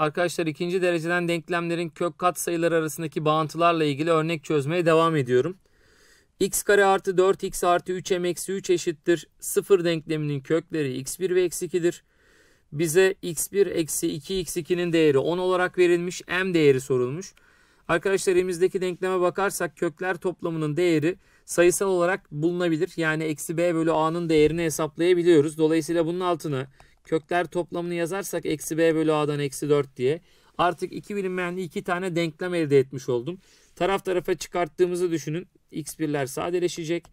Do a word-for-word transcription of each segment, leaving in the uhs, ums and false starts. Arkadaşlar ikinci dereceden denklemlerin kök katsayıları arasındaki bağıntılarla ilgili örnek çözmeye devam ediyorum. X kare artı dört x artı üç m eksi üç eşittir sıfır denkleminin kökleri x bir ve eksi iki'dir. Bize x bir eksi iki x iki'nin değeri on olarak verilmiş, m değeri sorulmuş. Arkadaşlar elimizdeki denkleme bakarsak kökler toplamının değeri sayısal olarak bulunabilir. Yani eksi b bölü a'nın değerini hesaplayabiliyoruz. Dolayısıyla bunun altına kökler toplamını yazarsak eksi b bölü a'dan eksi dört diye artık iki bilinmeyenli iki tane denklem elde etmiş oldum. Taraf tarafa çıkarttığımızı düşünün. x bir'ler sadeleşecek.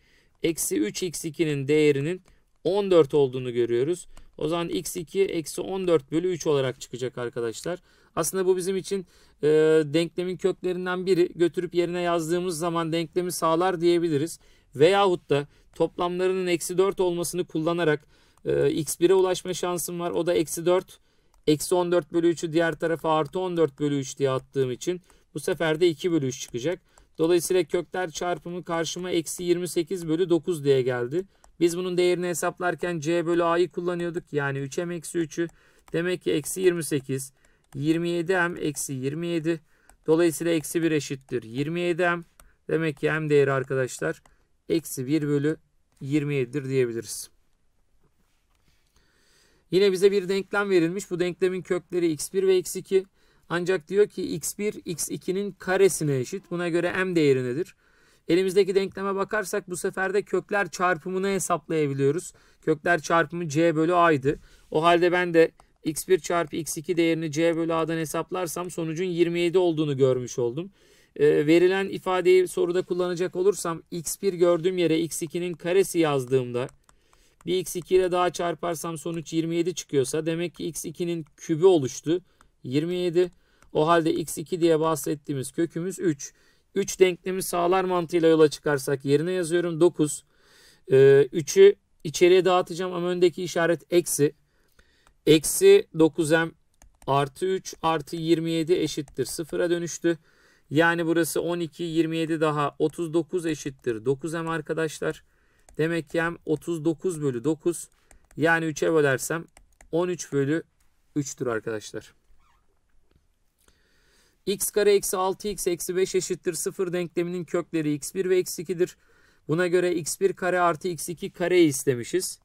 Eksi üç x iki'nin değerinin on dört olduğunu görüyoruz. O zaman x iki eksi on dört bölü üç olarak çıkacak arkadaşlar. Aslında bu bizim için e, denklemin köklerinden biri. Götürüp yerine yazdığımız zaman denklemi sağlar diyebiliriz. Veyahut da toplamlarının eksi dört olmasını kullanarak e, x bir'e ulaşma şansım var. O da eksi dört eksi on dört bölü üç'ü diğer tarafa artı on dört bölü üç diye attığım için bu sefer de iki bölü üç çıkacak. Dolayısıyla kökler çarpımı karşıma eksi yirmi sekiz bölü dokuz diye geldi. Biz bunun değerini hesaplarken c bölü a'yı kullanıyorduk. Yani üç m eksi üç'ü. Demek ki eksi yirmi sekiz. yirmi yedi m eksi yirmi yedi. Dolayısıyla eksi bir eşittir yirmi yedi m. Demek ki m değeri arkadaşlar eksi bir bölü yirmi yedi'dir diyebiliriz. Yine bize bir denklem verilmiş. Bu denklemin kökleri x bir ve x iki. Ancak diyor ki x bir x iki'nin karesine eşit. Buna göre m değeri nedir? Elimizdeki denkleme bakarsak bu sefer de kökler çarpımını hesaplayabiliyoruz. Kökler çarpımı c bölü a'ydı. O halde ben de x bir çarpı x iki değerini c bölü a'dan hesaplarsam sonucun yirmi yedi olduğunu görmüş oldum. E, verilen ifadeyi soruda kullanacak olursam x bir gördüğüm yere x iki'nin karesi yazdığımda bir x iki ile daha çarparsam sonuç yirmi yedi çıkıyorsa demek ki x iki'nin kübü oluştu. yirmi yedi. O halde x iki diye bahsettiğimiz kökümüz üç. üç denklemi sağlar mantığıyla yola çıkarsak yerine yazıyorum dokuz. Ee, üç'ü içeriye dağıtacağım ama öndeki işaret eksi. Eksi dokuz m artı üç artı yirmi yedi eşittir sıfıra dönüştü. Yani burası on iki, yirmi yedi daha otuz dokuz eşittir dokuz m arkadaşlar. Demek ki m otuz dokuz bölü dokuz. Yani üç'e bölersem on üç bölü üç'tür arkadaşlar. X kare eksi altı x eksi beş eşittir sıfır denkleminin kökleri x bir ve x iki'dir. Buna göre x bir kare artı x iki kareyi istemişiz.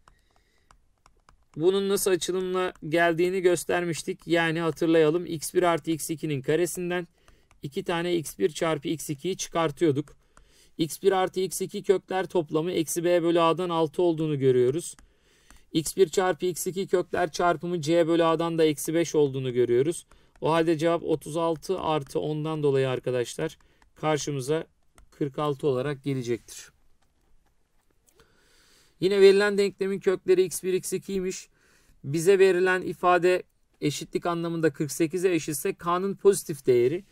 Bunun nasıl açılımla geldiğini göstermiştik. Yani hatırlayalım x bir artı x iki'nin karesinden iki tane x bir çarpı x iki'yi çıkartıyorduk. x bir artı x iki kökler toplamı eksi b bölü a'dan altı olduğunu görüyoruz. x bir çarpı x iki kökler çarpımı c bölü a'dan da eksi beş olduğunu görüyoruz. O halde cevap otuz altı artı on'dan dolayı arkadaşlar karşımıza kırk altı olarak gelecektir. Yine verilen denklemin kökleri x bir x iki'ymiş. Bize verilen ifade eşitlik anlamında kırk sekiz'e eşitse k'nın pozitif değeri.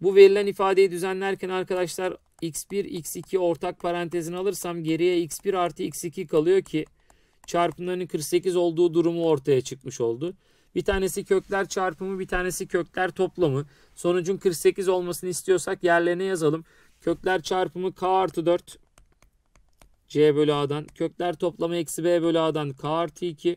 Bu verilen ifadeyi düzenlerken arkadaşlar x bir x iki ortak parantezini alırsam geriye x bir artı x iki kalıyor ki çarpımlarının kırk sekiz olduğu durumu ortaya çıkmış oldu. Bir tanesi kökler çarpımı, bir tanesi kökler toplamı. Sonucun kırk sekiz olmasını istiyorsak yerlerine yazalım. Kökler çarpımı k artı dört c bölü a'dan. Kökler toplamı eksi b bölü a'dan k artı iki.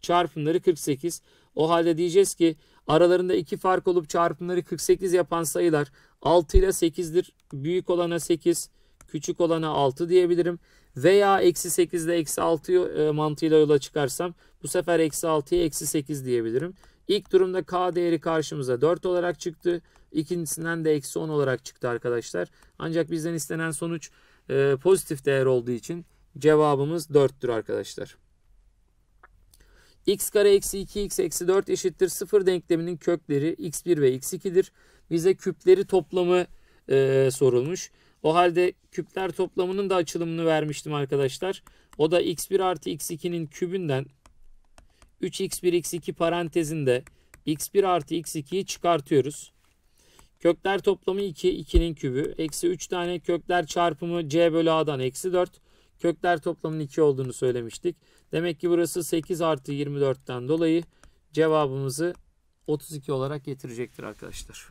Çarpımları kırk sekiz. O halde diyeceğiz ki aralarında iki fark olup çarpımları kırk sekiz yapan sayılar altı ile sekiz'dir. Büyük olana sekiz, küçük olana altı diyebilirim. Veya eksi sekiz ile eksi altı mantığıyla yola çıkarsam bu sefer eksi altı'ya eksi sekiz diyebilirim. İlk durumda k değeri karşımıza dört olarak çıktı. İkincisinden de eksi on olarak çıktı arkadaşlar. Ancak bizden istenen sonuç e, pozitif değer olduğu için cevabımız dört'tür arkadaşlar. X kare eksi iki x eksi dört eşittir sıfır denkleminin kökleri x bir ve x iki'dir. Bize küpleri toplamı e, sorulmuş. O halde küpler toplamının da açılımını vermiştim arkadaşlar. O da x bir artı x iki'nin kübünden üç x bir x iki parantezinde x bir artı x iki'yi çıkartıyoruz. Kökler toplamı iki, iki'nin kübü. Eksi üç tane kökler çarpımı c bölü a'dan eksi dört. Kökler toplamının iki olduğunu söylemiştik. Demek ki burası sekiz artı yirmi dört'ten dolayı cevabımızı otuz iki olarak getirecektir arkadaşlar.